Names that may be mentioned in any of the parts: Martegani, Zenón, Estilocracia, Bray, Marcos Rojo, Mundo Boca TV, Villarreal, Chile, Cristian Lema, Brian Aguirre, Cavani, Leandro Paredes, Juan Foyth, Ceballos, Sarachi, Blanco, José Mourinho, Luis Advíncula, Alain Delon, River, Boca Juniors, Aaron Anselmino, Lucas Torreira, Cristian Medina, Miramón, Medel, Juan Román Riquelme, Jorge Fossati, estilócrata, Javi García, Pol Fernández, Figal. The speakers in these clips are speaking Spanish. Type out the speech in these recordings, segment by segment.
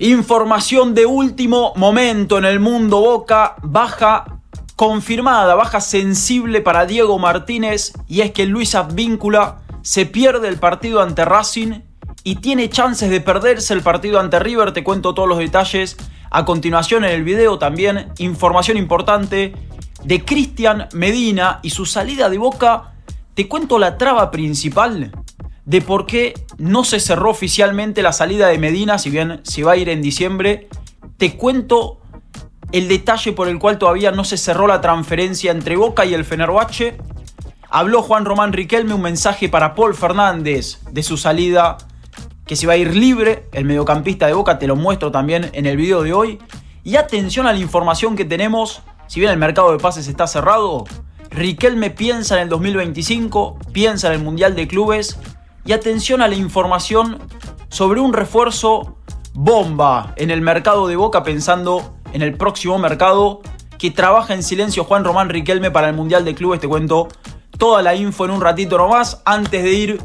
Información de último momento en el mundo Boca, baja confirmada, baja sensible para Diego Martínez, y es que Luis Advíncula se pierde el partido ante Racing y tiene chances de perderse el partido ante River. Te cuento todos los detalles a continuación en el video. También información importante de Cristian Medina y su salida de Boca. Te cuento la traba principal de por qué no se cerró oficialmente la salida de Medina, si bien se va a ir en diciembre. Te cuento el detalle por el cual todavía no se cerró la transferencia entre Boca y el Fenerbahçe. Habló Juan Román Riquelme, un mensaje para Pol Fernández de su salida, que se va a ir libre, el mediocampista de Boca. Te lo muestro también en el video de hoy. Y atención a la información que tenemos. Si bien el mercado de pases está cerrado, Riquelme piensa en el 2025, piensa en el Mundial de Clubes. Y atención a la información sobre un refuerzo bomba en el mercado de Boca, pensando en el próximo mercado, que trabaja en silencio Juan Román Riquelme para el Mundial de Clubes. Te cuento toda la info en un ratito nomás. Antes de ir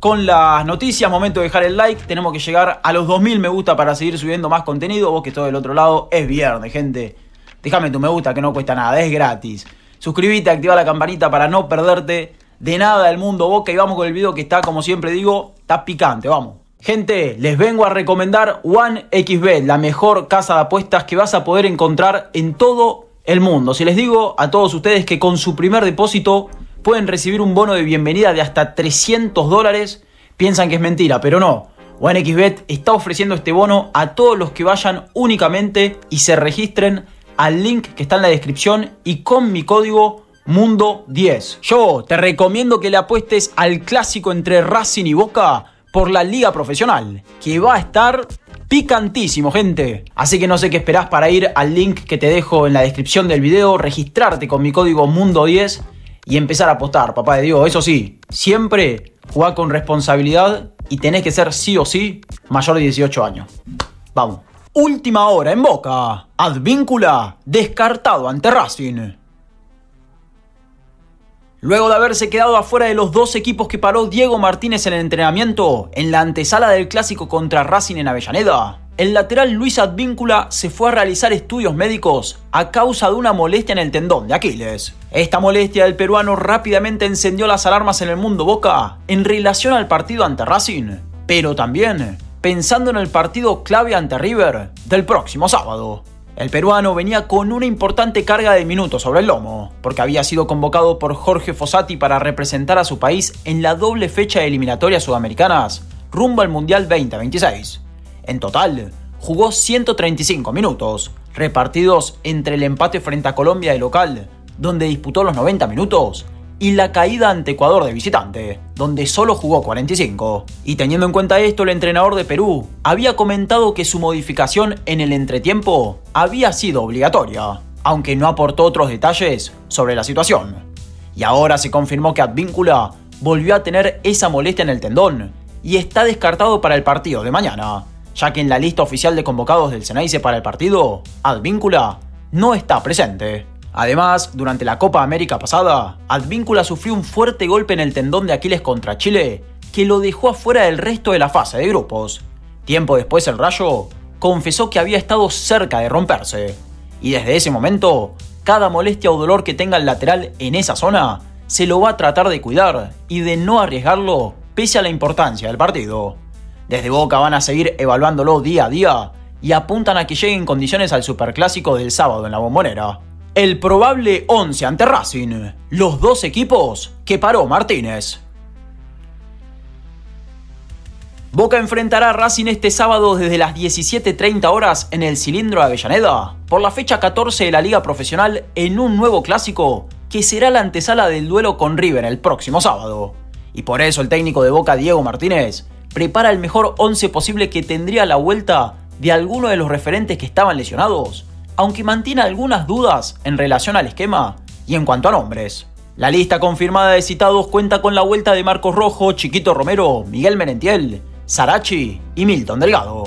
con las noticias, momento de dejar el like. Tenemos que llegar a los 2000 me gusta para seguir subiendo más contenido. Vos que estás del otro lado, es viernes, gente. Déjame tu me gusta, que no cuesta nada, es gratis. Suscríbete, activa la campanita para no perderte de nada del mundo Boca, y vamos con el video que está, como siempre digo, está picante, vamos. Gente, les vengo a recomendar OneXBet, la mejor casa de apuestas que vas a poder encontrar en todo el mundo. Si les digo a todos ustedes que con su primer depósito pueden recibir un bono de bienvenida de hasta $300, piensan que es mentira, pero no. OneXBet está ofreciendo este bono a todos los que vayan únicamente y se registren al link que está en la descripción y con mi código Mundo 10. Yo te recomiendo que le apuestes al clásico entre Racing y Boca por la Liga Profesional, que va a estar picantísimo, gente. Así que no sé qué esperás para ir al link que te dejo en la descripción del video, registrarte con mi código Mundo 10 y empezar a apostar, papá de Dios. Eso sí, siempre jugá con responsabilidad y tenés que ser sí o sí mayor de 18 años. Vamos. Última hora en Boca. Advíncula descartado ante Racing. Luego de haberse quedado afuera de los dos equipos que paró Diego Martínez en el entrenamiento en la antesala del clásico contra Racing en Avellaneda, el lateral Luis Advíncula se fue a realizar estudios médicos a causa de una molestia en el tendón de Aquiles. Esta molestia del peruano rápidamente encendió las alarmas en el mundo Boca en relación al partido ante Racing, pero también pensando en el partido clave ante River del próximo sábado. El peruano venía con una importante carga de minutos sobre el lomo, porque había sido convocado por Jorge Fossati para representar a su país en la doble fecha de eliminatorias sudamericanas rumbo al Mundial 2026. En total, jugó 135 minutos, repartidos entre el empate frente a Colombia de local, donde disputó los 90 minutos, y la caída ante Ecuador de visitante, donde solo jugó 45. Y teniendo en cuenta esto, el entrenador de Perú había comentado que su modificación en el entretiempo había sido obligatoria, aunque no aportó otros detalles sobre la situación. Y ahora se confirmó que Advíncula volvió a tener esa molestia en el tendón y está descartado para el partido de mañana, ya que en la lista oficial de convocados del Ceneice para el partido, Advíncula no está presente. Además, durante la Copa América pasada, Advíncula sufrió un fuerte golpe en el tendón de Aquiles contra Chile, que lo dejó afuera del resto de la fase de grupos. Tiempo después, el Rayo confesó que había estado cerca de romperse, y desde ese momento, cada molestia o dolor que tenga el lateral en esa zona, se lo va a tratar de cuidar y de no arriesgarlo pese a la importancia del partido. Desde Boca van a seguir evaluándolo día a día y apuntan a que llegue en condiciones al Superclásico del sábado en la Bombonera. El probable 11 ante Racing, los dos equipos que paró Martínez. Boca enfrentará a Racing este sábado desde las 17:30 horas en el Cilindro de Avellaneda, por la fecha 14 de la Liga Profesional, en un nuevo clásico que será la antesala del duelo con River el próximo sábado. Y por eso el técnico de Boca, Diego Martínez, prepara el mejor 11 posible que tendría la vuelta de alguno de los referentes que estaban lesionados, aunque mantiene algunas dudas en relación al esquema y en cuanto a nombres. La lista confirmada de citados cuenta con la vuelta de Marcos Rojo, Chiquito Romero, Miguel Merentiel, Sarachi y Milton Delgado.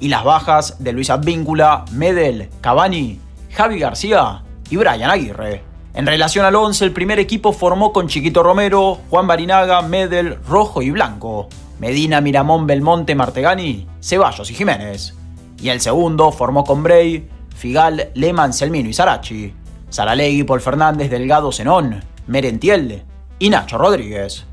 Y las bajas de Luis Advíncula, Medel, Cavani, Javi García y Brian Aguirre. En relación al 11, el primer equipo formó con Chiquito Romero, Juan Barinaga, Medel, Rojo y Blanco, Medina, Miramón, Belmonte, Martegani, Ceballos y Jiménez. y el segundo formó con Bray, Figal, Lema, Anselmino y Sarachi, Saralegui, Pol Fernández, Delgado, Zenón, Merentiel y Nacho Rodríguez.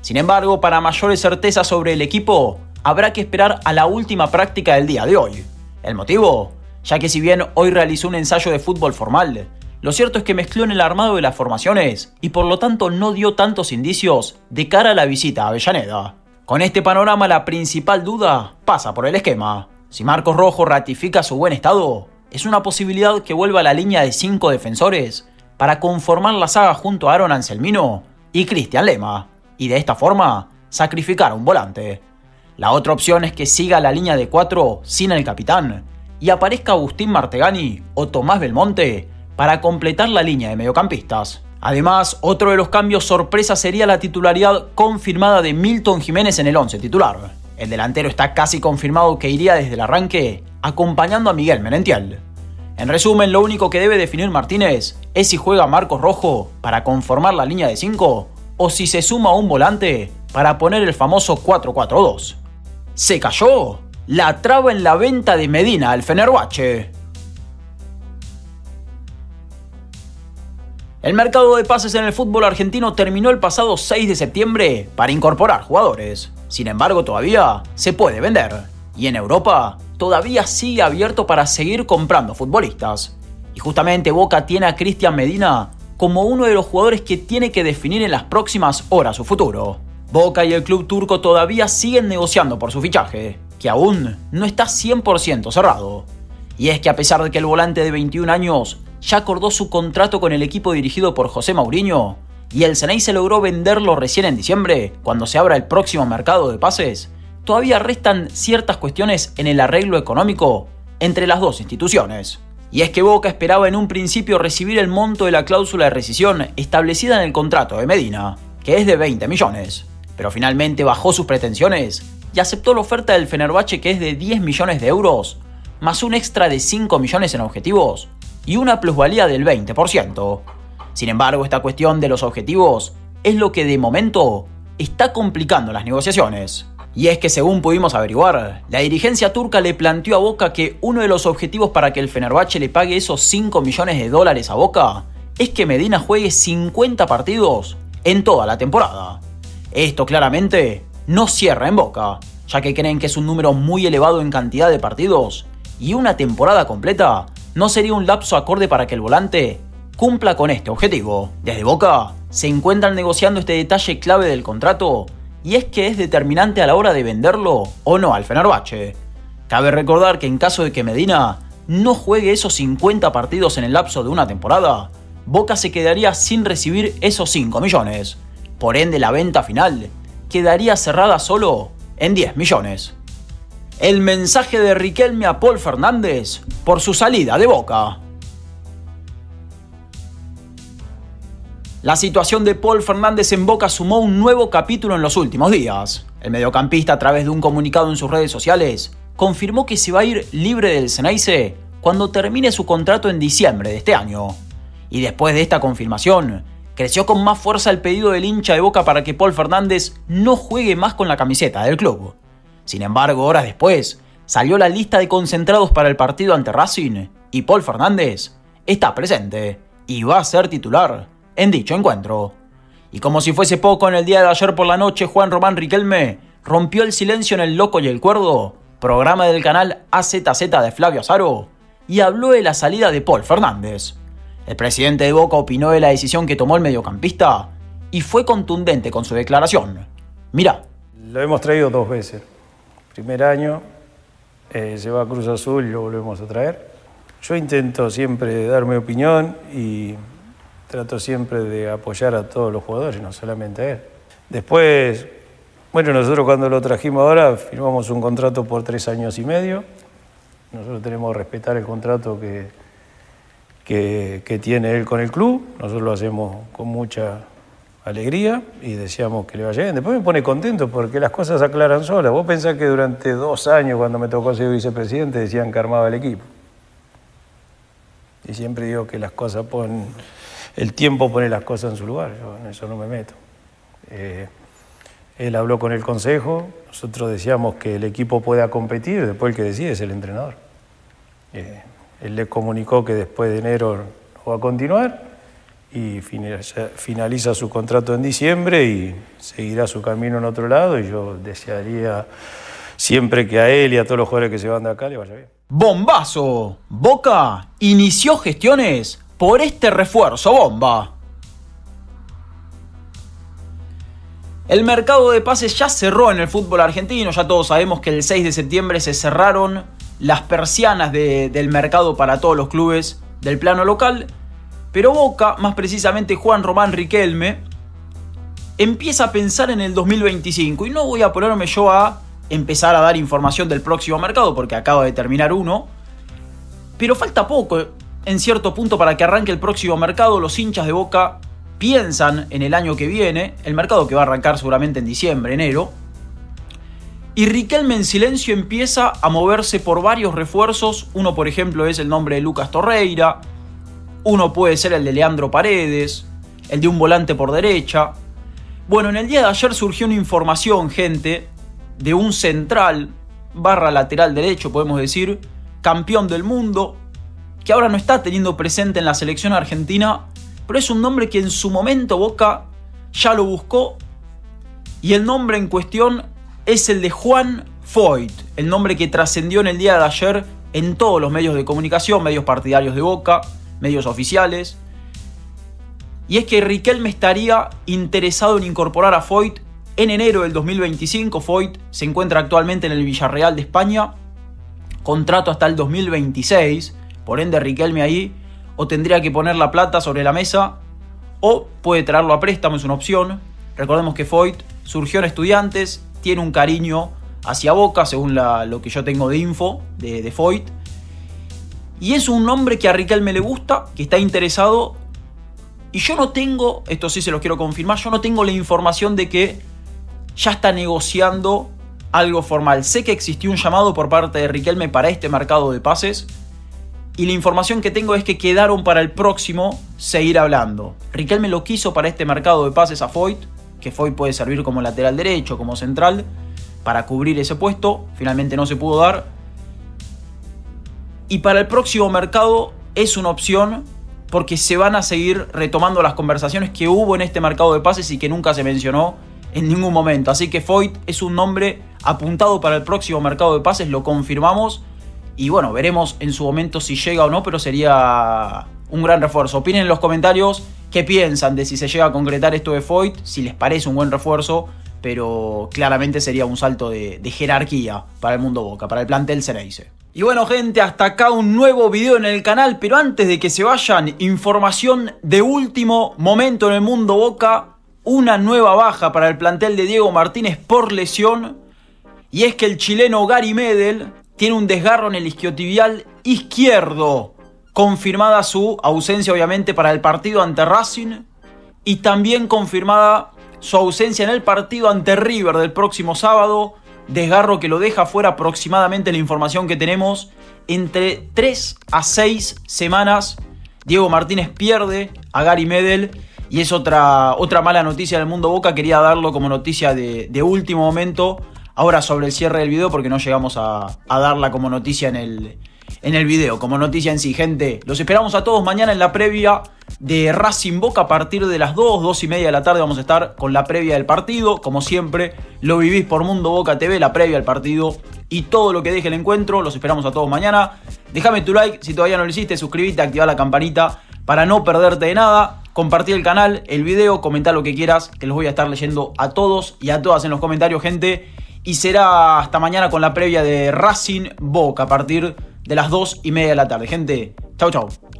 Sin embargo, para mayores certezas sobre el equipo, habrá que esperar a la última práctica del día de hoy. ¿El motivo? Ya que si bien hoy realizó un ensayo de fútbol formal, lo cierto es que mezcló en el armado de las formaciones y por lo tanto no dio tantos indicios de cara a la visita a Avellaneda. Con este panorama, la principal duda pasa por el esquema. Si Marcos Rojo ratifica su buen estado, es una posibilidad que vuelva a la línea de 5 defensores para conformar la saga junto a Aaron Anselmino y Cristian Lema, y de esta forma sacrificar a un volante. La otra opción es que siga la línea de 4 sin el capitán y aparezca Agustín Martegani o Tomás Belmonte para completar la línea de mediocampistas. Además, otro de los cambios sorpresa sería la titularidad confirmada de Milton Jiménez en el 11 titular. El delantero está casi confirmado que iría desde el arranque acompañando a Miguel Merentiel. En resumen, lo único que debe definir Martínez es si juega Marcos Rojo para conformar la línea de 5 o si se suma un volante para poner el famoso 4-4-2. ¿Se cayó la traba en la venta de Medina al Fenerbahçe? El mercado de pases en el fútbol argentino terminó el pasado 6 de septiembre para incorporar jugadores. Sin embargo, todavía se puede vender. Y en Europa todavía sigue abierto para seguir comprando futbolistas. Y justamente Boca tiene a Cristian Medina como uno de los jugadores que tiene que definir en las próximas horas su futuro. Boca y el club turco todavía siguen negociando por su fichaje, que aún no está 100% cerrado. Y es que a pesar de que el volante de 21 años ya acordó su contrato con el equipo dirigido por José Mourinho, y el Ceney se logró venderlo recién en diciembre, cuando se abra el próximo mercado de pases, todavía restan ciertas cuestiones en el arreglo económico entre las dos instituciones. Y es que Boca esperaba en un principio recibir el monto de la cláusula de rescisión establecida en el contrato de Medina, que es de 20 millones, pero finalmente bajó sus pretensiones y aceptó la oferta del Fenerbahçe, que es de 10 millones de euros, más un extra de 5 millones en objetivos y una plusvalía del 20%. Sin embargo, esta cuestión de los objetivos es lo que de momento está complicando las negociaciones. Y es que según pudimos averiguar, la dirigencia turca le planteó a Boca que uno de los objetivos para que el Fenerbahçe le pague esos 5 millones de dólares a Boca es que Medina juegue 50 partidos en toda la temporada. Esto claramente no cierra en Boca, ya que creen que es un número muy elevado en cantidad de partidos y una temporada completa no sería un lapso acorde para que el volante cumpla con este objetivo. Desde Boca se encuentran negociando este detalle clave del contrato, y es que es determinante a la hora de venderlo o no al Fenerbahçe. Cabe recordar que en caso de que Medina no juegue esos 50 partidos en el lapso de una temporada, Boca se quedaría sin recibir esos 5 millones. Por ende, la venta final quedaría cerrada solo en 10 millones. El mensaje de Riquelme a Pol Fernández por su salida de Boca. La situación de Pol Fernández en Boca sumó un nuevo capítulo en los últimos días. El mediocampista, a través de un comunicado en sus redes sociales, confirmó que se va a ir libre del Ceneice cuando termine su contrato en diciembre de este año. Y después de esta confirmación, creció con más fuerza el pedido del hincha de Boca para que Pol Fernández no juegue más con la camiseta del club. Sin embargo, horas después, salió la lista de concentrados para el partido ante Racing y Pol Fernández está presente y va a ser titular en dicho encuentro. Y como si fuese poco, en el día de ayer por la noche, Juan Román Riquelme rompió el silencio en El Loco y el Cuerdo, programa del canal AZZ de Flavio Azaro, y habló de la salida de Pol Fernández. El presidente de Boca opinó de la decisión que tomó el mediocampista y fue contundente con su declaración. Mirá. Lo hemos traído dos veces. Primer año se va a Cruz Azul y lo volvemos a traer. Yo intento siempre dar mi opinión y trato siempre de apoyar a todos los jugadores, no solamente a él. Después, bueno, nosotros cuando lo trajimos ahora firmamos un contrato por 3 años y medio. Nosotros tenemos que respetar el contrato que tiene él con el club. Nosotros lo hacemos con mucha alegría y deseamos que le vaya bien. Después me pone contento porque las cosas aclaran solas. Vos pensás que durante 2 años, cuando me tocó ser vicepresidente, decían que armaba el equipo. Y siempre digo que las cosas ponen... El tiempo pone las cosas en su lugar, yo en eso no me meto. Él habló con el consejo, nosotros decíamos que el equipo pueda competir, después el que decide es el entrenador. Él le comunicó que después de enero va a continuar y finaliza su contrato en diciembre y seguirá su camino en otro lado, y yo desearía siempre que a él y a todos los jugadores que se van de acá le vaya bien. ¡Bombazo! Boca inició gestiones por este refuerzo bomba. El mercado de pases ya cerró en el fútbol argentino. Ya todos sabemos que el 6 de septiembre se cerraron las persianas del mercado para todos los clubes del plano local. Pero Boca, más precisamente Juan Román Riquelme, empieza a pensar en el 2025. Y no voy a ponerme yo a empezar a dar información del próximo mercado, porque acaba de terminar uno. Pero falta poco, en cierto punto, para que arranque el próximo mercado. Los hinchas de Boca piensan en el año que viene, el mercado que va a arrancar seguramente en diciembre, enero. Y Riquelme en silencio empieza a moverse por varios refuerzos. Uno, por ejemplo, es el nombre de Lucas Torreira. Uno puede ser el de Leandro Paredes, el de un volante por derecha. Bueno, en el día de ayer surgió una información, gente, de un central, barra lateral derecho, podemos decir, campeón del mundo, que ahora no está teniendo presente en la selección argentina, pero es un nombre que en su momento Boca ya lo buscó, y el nombre en cuestión es el de Juan Foyth, el nombre que trascendió en el día de ayer en todos los medios de comunicación, medios partidarios de Boca, medios oficiales, y es que Riquelme estaría interesado en incorporar a Foyth en enero del 2025, Foyth se encuentra actualmente en el Villarreal de España, contrato hasta el 2026, por ende Riquelme ahí o tendría que poner la plata sobre la mesa, o puede traerlo a préstamo, es una opción. Recordemos que Foyth surgió en Estudiantes, tiene un cariño hacia Boca, según lo que yo tengo de info de Foyth. Y es un nombre que a Riquelme le gusta, que está interesado. Y yo no tengo, esto sí se los quiero confirmar, yo no tengo la información de que ya está negociando algo formal. Sé que existió un llamado por parte de Riquelme para este mercado de pases, y la información que tengo es que quedaron para el próximo seguir hablando. Riquelme lo quiso para este mercado de pases a Foyth, que Foyth puede servir como lateral derecho, como central, para cubrir ese puesto. Finalmente no se pudo dar. Y para el próximo mercado es una opción, porque se van a seguir retomando las conversaciones que hubo en este mercado de pases y que nunca se mencionó en ningún momento. Así que Foyth es un nombre apuntado para el próximo mercado de pases, lo confirmamos. Y bueno, veremos en su momento si llega o no, pero sería un gran refuerzo. Opinen en los comentarios qué piensan de si se llega a concretar esto de Foyth, si les parece un buen refuerzo, pero claramente sería un salto de jerarquía para el mundo Boca, para el plantel Ceneice. Y bueno, gente, hasta acá un nuevo video en el canal, pero antes de que se vayan, información de último momento en el mundo Boca, una nueva baja para el plantel de Diego Martínez por lesión, y es que el chileno Gary Medel tiene un desgarro en el isquiotibial izquierdo. Confirmada su ausencia, obviamente, para el partido ante Racing. Y también confirmada su ausencia en el partido ante River del próximo sábado. Desgarro que lo deja fuera aproximadamente, la información que tenemos, entre 3 a 6 semanas. Diego Martínez pierde a Gary Medel. Y es otra mala noticia del mundo Boca. Quería darlo como noticia de último momento. Ahora sobre el cierre del video, porque no llegamos a darla como noticia en el video, como noticia en sí, gente. Los esperamos a todos mañana en la previa de Racing Boca a partir de las 2, 2 y media de la tarde. Vamos a estar con la previa del partido. Como siempre, lo vivís por Mundo Boca TV, la previa del partido y todo lo que deje el encuentro. Los esperamos a todos mañana. Déjame tu like si todavía no lo hiciste, suscríbete, activa la campanita para no perderte de nada. Compartí el canal, el video, comentá lo que quieras, que los voy a estar leyendo a todos y a todas en los comentarios, gente. Y será hasta mañana con la previa de Racing Boca a partir de las 2 y media de la tarde. Gente, chau chau.